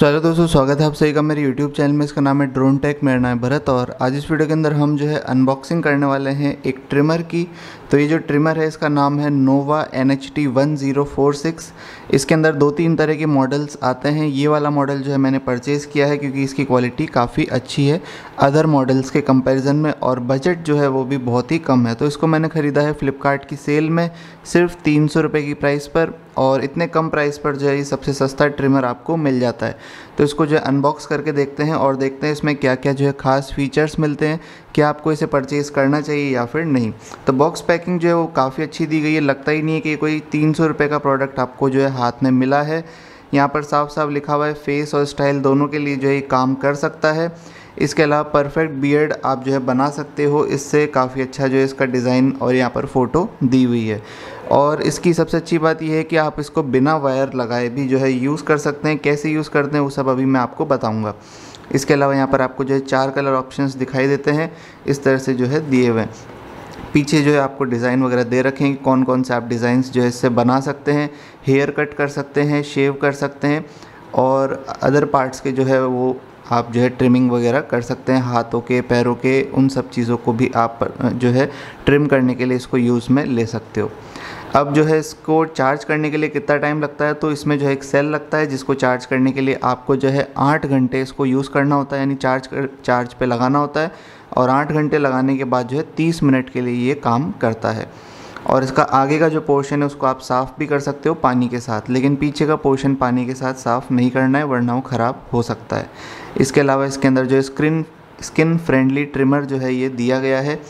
चलो दोस्तों, स्वागत है आप सभी का मेरे YouTube चैनल में। इसका नाम है ड्रोन टेक, मेरा नाम है भरत। और आज इस वीडियो के अंदर हम जो है अनबॉक्सिंग करने वाले हैं एक ट्रिमर की। तो ये जो ट्रिमर है इसका नाम है नोवा NHT 1046। इसके अंदर दो तीन तरह के मॉडल्स आते हैं। ये वाला मॉडल जो है मैंने परचेज़ किया है क्योंकि इसकी क्वालिटी काफ़ी अच्छी है अदर मॉडल्स के कंपेरिजन में, और बजट जो है वो भी बहुत ही कम है। तो इसको मैंने ख़रीदा है फ्लिपकार्ट की सेल में सिर्फ 300 रुपये की प्राइस पर, और इतने कम प्राइस पर जो है ये सबसे सस्ता ट्रिमर आपको मिल जाता है। तो इसको जो है अनबॉक्स करके देखते हैं और देखते हैं इसमें क्या क्या जो है ख़ास फीचर्स मिलते हैं, क्या आपको इसे परचेज़ करना चाहिए या फिर नहीं। तो बॉक्स पैकिंग जो है वो काफ़ी अच्छी दी गई है, लगता ही नहीं है कि कोई 300 रुपये का प्रोडक्ट आपको जो है हाथ में मिला है। यहाँ पर साफ साफ लिखा हुआ है फेस और स्टाइल दोनों के लिए जो है काम कर सकता है। इसके अलावा परफेक्ट बियर्ड आप जो है बना सकते हो, इससे काफ़ी अच्छा जो है इसका डिज़ाइन और यहाँ पर फ़ोटो दी हुई है। और इसकी सबसे अच्छी बात यह है कि आप इसको बिना वायर लगाए भी जो है यूज़ कर सकते हैं। कैसे यूज़ करते हैं वो सब अभी मैं आपको बताऊंगा। इसके अलावा यहाँ पर आपको जो है 4 कलर ऑप्शंस दिखाई देते हैं, इस तरह से जो है दिए हुए हैं। पीछे जो है आपको डिज़ाइन वगैरह दे रखे हैं, कौन कौन से आप डिज़ाइंस जो है इससे बना सकते हैं, हेयर कट कर सकते हैं, शेव कर सकते हैं, और अदर पार्ट्स के जो है वो आप जो है ट्रिमिंग वगैरह कर सकते हैं। हाथों के, पैरों के, उन सब चीज़ों को भी आप जो है ट्रिम करने के लिए इसको यूज़ में ले सकते हो। अब जो है इसको चार्ज करने के लिए कितना टाइम लगता है, तो इसमें जो है एक सेल लगता है जिसको चार्ज करने के लिए आपको जो है 8 घंटे इसको यूज़ करना होता है, यानी चार्ज पे लगाना होता है। और 8 घंटे लगाने के बाद जो है 30 मिनट के लिए ये काम करता है। और इसका आगे का जो पोर्शन है उसको आप साफ़ भी कर सकते हो पानी के साथ, लेकिन पीछे का पोर्शन पानी के साथ साफ़ नहीं करना है वरना वो ख़राब हो सकता है। इसके अलावा इसके अंदर जो स्किन फ्रेंडली ट्रिमर जो है ये दिया गया है,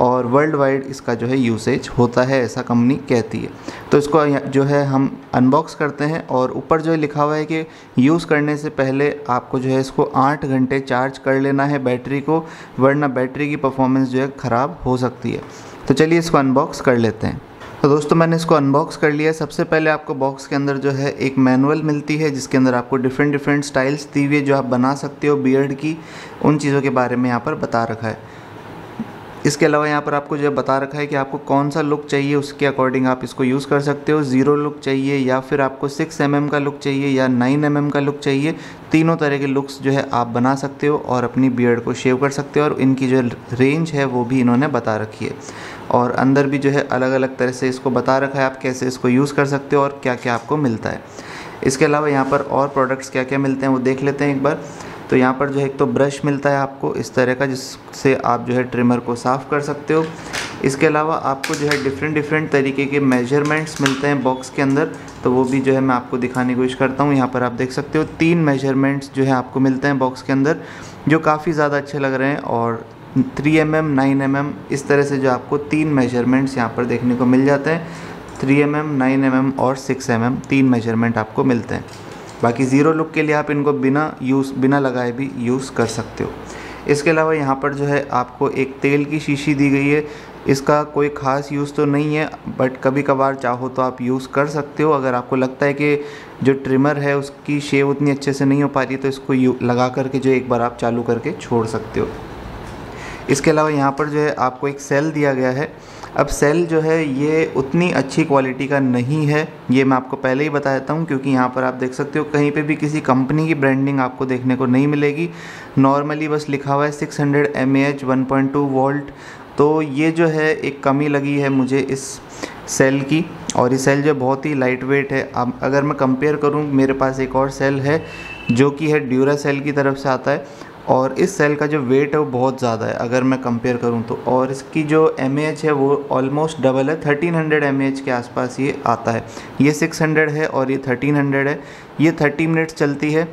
और वर्ल्ड वाइड इसका जो है यूसेज होता है, ऐसा कंपनी कहती है। तो इसको जो है हम अनबॉक्स करते हैं। और ऊपर जो लिखा हुआ है कि यूज़ करने से पहले आपको जो है इसको 8 घंटे चार्ज कर लेना है बैटरी को, वरना बैटरी की परफॉर्मेंस जो है ख़राब हो सकती है। तो चलिए इसको अनबॉक्स कर लेते हैं। तो दोस्तों, मैंने इसको अनबॉक्स कर लिया। सबसे पहले आपको बॉक्स के अंदर जो है एक मैनुअल मिलती है जिसके अंदर आपको डिफरेंट स्टाइल्स दी हुई है जो आप बना सकते हो बियर्ड की, उन चीज़ों के बारे में यहाँ पर बता रखा है। इसके अलावा यहाँ पर आपको जो है बता रखा है कि आपको कौन सा लुक चाहिए, उसके अकॉर्डिंग आप इसको यूज़ कर सकते हो। 0 लुक चाहिए, या फिर आपको 6 mm का लुक चाहिए, या 9 mm का लुक चाहिए। तीनों तरह के लुक्स जो है आप बना सकते हो और अपनी बियर्ड को शेव कर सकते हो। और इनकी जो रेंज है वो भी इन्होंने बता रखी है, और अंदर भी जो है अलग अलग तरह से इसको बता रखा है आप कैसे इसको यूज़ कर सकते हो और क्या क्या आपको मिलता है। इसके अलावा यहाँ पर और प्रोडक्ट्स क्या क्या मिलते हैं वो देख लेते हैं एक बार। तो यहाँ पर जो है एक तो ब्रश मिलता है आपको इस तरह का, जिससे आप जो है ट्रिमर को साफ़ कर सकते हो। इसके अलावा आपको जो है डिफरेंट तरीके के मेजरमेंट्स मिलते हैं बॉक्स के अंदर, तो वो भी जो है मैं आपको दिखाने की कोशिश करता हूँ। यहाँ पर आप देख सकते हो 3 मेजरमेंट्स जो है आपको मिलते हैं बॉक्स के अंदर, जो काफ़ी ज़्यादा अच्छे लग रहे हैं। और 3 mm, 9 mm, इस तरह से जो आपको 3 मेजरमेंट्स यहाँ पर देखने को मिल जाते हैं। 3 mm, 9 mm और 6 mm, 3 मेजरमेंट आपको मिलते हैं। बाकी 0 लुक के लिए आप इनको बिना लगाए भी यूज़ कर सकते हो। इसके अलावा यहाँ पर जो है आपको एक तेल की शीशी दी गई है। इसका कोई ख़ास यूज़ तो नहीं है, बट कभी कभार चाहो तो आप यूज़ कर सकते हो। अगर आपको लगता है कि जो ट्रिमर है उसकी शेव उतनी अच्छे से नहीं हो पा रही है, तो इसको लगा करके जो एक बार आप चालू करके छोड़ सकते हो। इसके अलावा यहाँ पर जो है आपको एक सेल दिया गया है। अब सेल जो है ये उतनी अच्छी क्वालिटी का नहीं है, ये मैं आपको पहले ही बता देता हूँ, क्योंकि यहाँ पर आप देख सकते हो कहीं पे भी किसी कंपनी की ब्रांडिंग आपको देखने को नहीं मिलेगी। नॉर्मली बस लिखा हुआ है 600 mAh, 1.2 वोल्ट। तो ये जो है एक कमी लगी है मुझे इस सेल की, और ये सेल जो बहुत ही लाइट वेट है। अब अगर मैं कंपेयर करूँ, मेरे पास एक और सेल है जो कि है ड्यूरा सेल की तरफ से आता है, और इस सेल का जो वेट है वो बहुत ज़्यादा है अगर मैं कंपेयर करूं तो। और इसकी जो mAh है वो ऑलमोस्ट डबल है, 1300 mAh के आसपास ये आता है। ये 600 है और ये 1300 है। ये 30 मिनट्स चलती है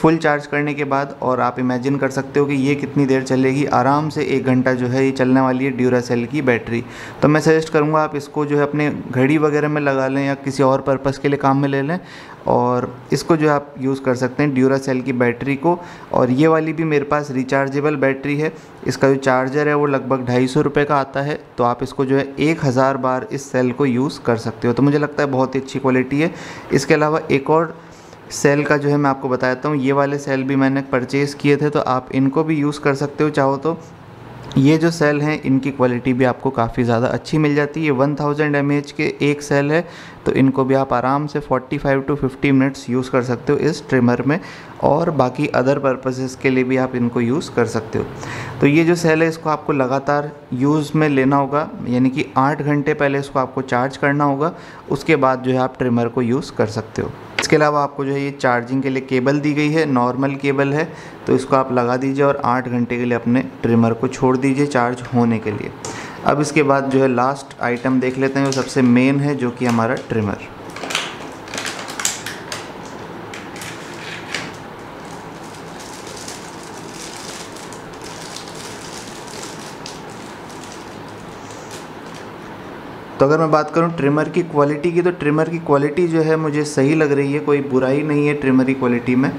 फुल चार्ज करने के बाद, और आप इमेजिन कर सकते हो कि ये कितनी देर चलेगी। आराम से 1 घंटा जो है ये चलने वाली है ड्यूरा सेल की बैटरी। तो मैं सजेस्ट करूँगा आप इसको जो है अपने घड़ी वगैरह में लगा लें या किसी और पर्पस के लिए काम में ले लें, और इसको जो है आप यूज़ कर सकते हैं ड्यूरा सेल की बैटरी को। और ये वाली भी मेरे पास रिचार्जेबल बैटरी है, इसका जो चार्जर है वो लगभग 250 रुपये का आता है। तो आप इसको जो है 1000 बार इस सेल को यूज़ कर सकते हो। तो मुझे लगता है बहुत ही अच्छी क्वालिटी है। इसके अलावा एक और सेल का जो है मैं आपको बताता हूँ, ये वाले सेल भी मैंने परचेज़ किए थे, तो आप इनको भी यूज़ कर सकते हो चाहो तो। ये जो सेल हैं इनकी क्वालिटी भी आपको काफ़ी ज़्यादा अच्छी मिल जाती है। ये 1000 mAh के एक सेल है, तो इनको भी आप आराम से 45 टू 50 मिनट्स यूज़ कर सकते हो इस ट्रिमर में, और बाकी अदर पर्पसेस के लिए भी आप इनको यूज़ कर सकते हो। तो ये जो सेल है इसको आपको लगातार यूज़ में लेना होगा, यानी कि 8 घंटे पहले इसको आपको चार्ज करना होगा, उसके बाद जो है आप ट्रिमर को यूज़ कर सकते हो। इसके अलावा आपको जो है ये चार्जिंग के लिए केबल दी गई है, नॉर्मल केबल है, तो इसको आप लगा दीजिए और 8 घंटे के लिए अपने ट्रिमर को छोड़ दीजिए चार्ज होने के लिए। अब इसके बाद जो है लास्ट आइटम देख लेते हैं, वो सबसे मेन है जो कि हमारा ट्रिमर। तो अगर मैं बात करूं ट्रिमर की क्वालिटी की, तो ट्रिमर की क्वालिटी जो है मुझे सही लग रही है, कोई बुराई नहीं है ट्रिमर की क्वालिटी में।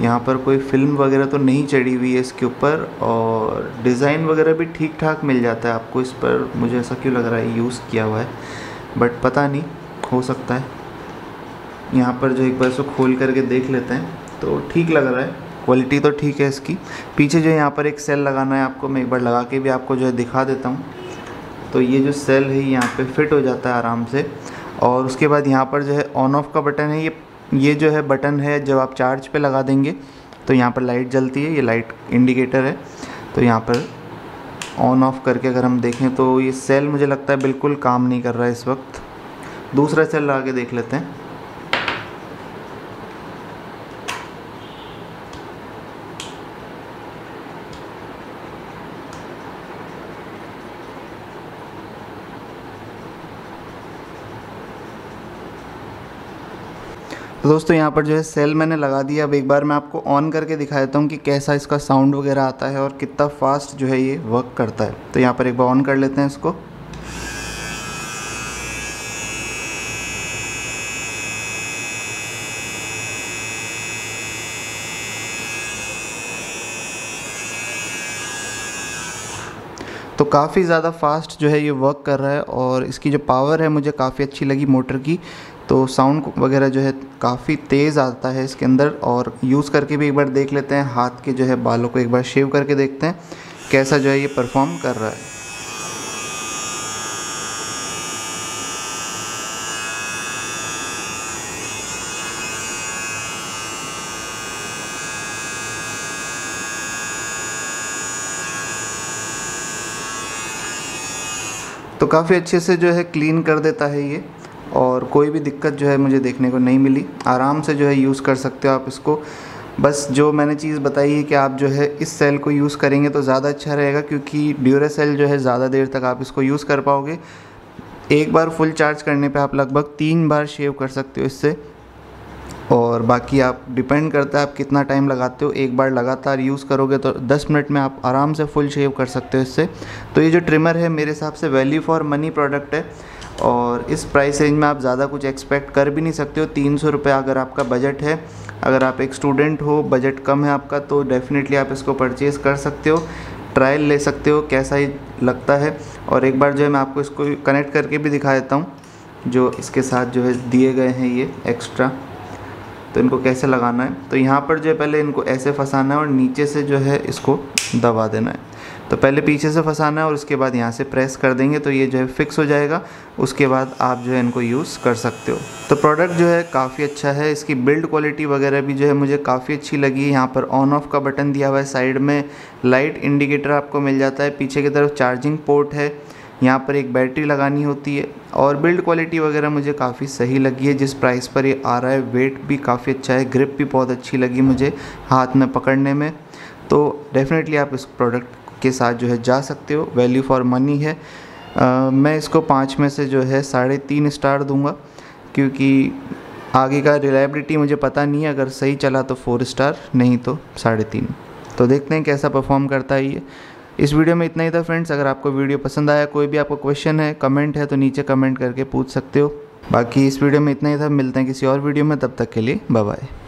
यहाँ पर कोई फिल्म वगैरह तो नहीं चढ़ी हुई है इसके ऊपर, और डिज़ाइन वगैरह भी ठीक ठाक मिल जाता है आपको इस पर। मुझे ऐसा क्यों लग रहा है यूज़ किया हुआ है, बट पता नहीं, हो सकता है। यहाँ पर जो एक बार इसको खोल करके देख लेते हैं, तो ठीक लग रहा है, क्वालिटी तो ठीक है इसकी। पीछे जो यहाँ पर एक सेल लगाना है आपको, मैं एक बार लगा के भी आपको जो है दिखा देता हूँ। तो ये जो सेल है यहाँ पे फिट हो जाता है आराम से, और उसके बाद यहाँ पर जो है ऑन ऑफ़ का बटन है। ये जो है बटन है, जब आप चार्ज पे लगा देंगे तो यहाँ पर लाइट जलती है, ये लाइट इंडिकेटर है। तो यहाँ पर ऑन ऑफ़ करके अगर हम देखें तो ये सेल मुझे लगता है बिल्कुल काम नहीं कर रहा है इस वक्त। दूसरा सेल लगा के देख लेते हैं। तो दोस्तों यहाँ पर जो है सेल मैंने लगा दिया। अब एक बार मैं आपको ऑन करके दिखा देता हूँ कि कैसा इसका साउंड वगैरह आता है और कितना फास्ट जो है ये वर्क करता है। तो यहाँ पर एक बार ऑन कर लेते हैं इसको। तो काफ़ी ज़्यादा फास्ट जो है ये वर्क कर रहा है, और इसकी जो पावर है मुझे काफ़ी अच्छी लगी मोटर की। तो साउंड वगैरह जो है काफ़ी तेज़ आता है इसके अंदर। और यूज़ करके भी एक बार देख लेते हैं, हाथ के जो है बालों को एक बार शेव करके देखते हैं कैसा जो है ये परफॉर्म कर रहा है। तो काफ़ी अच्छे से जो है क्लीन कर देता है ये, और कोई भी दिक्कत जो है मुझे देखने को नहीं मिली। आराम से जो है यूज़ कर सकते हो आप इसको। बस जो मैंने चीज़ बताई है कि आप जो है इस सेल को यूज़ करेंगे तो ज़्यादा अच्छा रहेगा, क्योंकि ड्यूरासेल जो है ज़्यादा देर तक आप इसको यूज़ कर पाओगे। एक बार फुल चार्ज करने पे आप लगभग 3 बार शेव कर सकते हो इससे, और बाकी आप डिपेंड करता है आप कितना टाइम लगाते हो। एक बार लगातार यूज़ करोगे तो 10 मिनट में आप आराम से फुल शेव कर सकते हो इससे। तो ये जो ट्रिमर है मेरे हिसाब से वैल्यू फॉर मनी प्रोडक्ट है, और इस प्राइस रेंज में आप ज़्यादा कुछ एक्सपेक्ट कर भी नहीं सकते हो। 300 रुपये अगर आपका बजट है, अगर आप एक स्टूडेंट हो, बजट कम है आपका, तो डेफिनेटली आप इसको परचेज़ कर सकते हो, ट्रायल ले सकते हो कैसा ये लगता है। और एक बार जो है मैं आपको इसको कनेक्ट करके भी दिखा देता हूँ, जो इसके साथ जो है दिए गए हैं ये एक्स्ट्रा, तो इनको कैसे लगाना है। तो यहाँ पर जो है पहले इनको ऐसे फंसाना है और नीचे से जो है इसको दबा देना है। तो पहले पीछे से फंसाना है और उसके बाद यहाँ से प्रेस कर देंगे तो ये जो है फिक्स हो जाएगा। उसके बाद आप जो है इनको यूज़ कर सकते हो। तो प्रोडक्ट जो है काफ़ी अच्छा है, इसकी बिल्ड क्वालिटी वगैरह भी जो है मुझे काफ़ी अच्छी लगी है। यहाँ पर ऑन ऑफ़ का बटन दिया हुआ है, साइड में लाइट इंडिकेटर आपको मिल जाता है, पीछे की तरफ चार्जिंग पोर्ट है, यहाँ पर एक बैटरी लगानी होती है। और बिल्ड क्वालिटी वगैरह मुझे काफ़ी सही लगी है जिस प्राइस पर ये आ रहा है। वेट भी काफ़ी अच्छा है, ग्रिप भी बहुत अच्छी लगी मुझे हाथ में पकड़ने में। तो डेफिनेटली आप इस प्रोडक्ट के साथ जो है जा सकते हो, वैल्यू फॉर मनी है। मैं इसको 5 में से जो है 3.5 स्टार दूंगा, क्योंकि आगे का रिलायबिलिटी मुझे पता नहीं है। अगर सही चला तो 4 स्टार, नहीं तो 3.5। तो देखते हैं कैसा परफॉर्म करता है ये। इस वीडियो में इतना ही था फ्रेंड्स। अगर आपको वीडियो पसंद आया, कोई भी आपको क्वेश्चन है, कमेंट है, तो नीचे कमेंट करके पूछ सकते हो। बाकी इस वीडियो में इतना ही था। मिलते हैं किसी और वीडियो में, तब तक के लिए बाय बाय।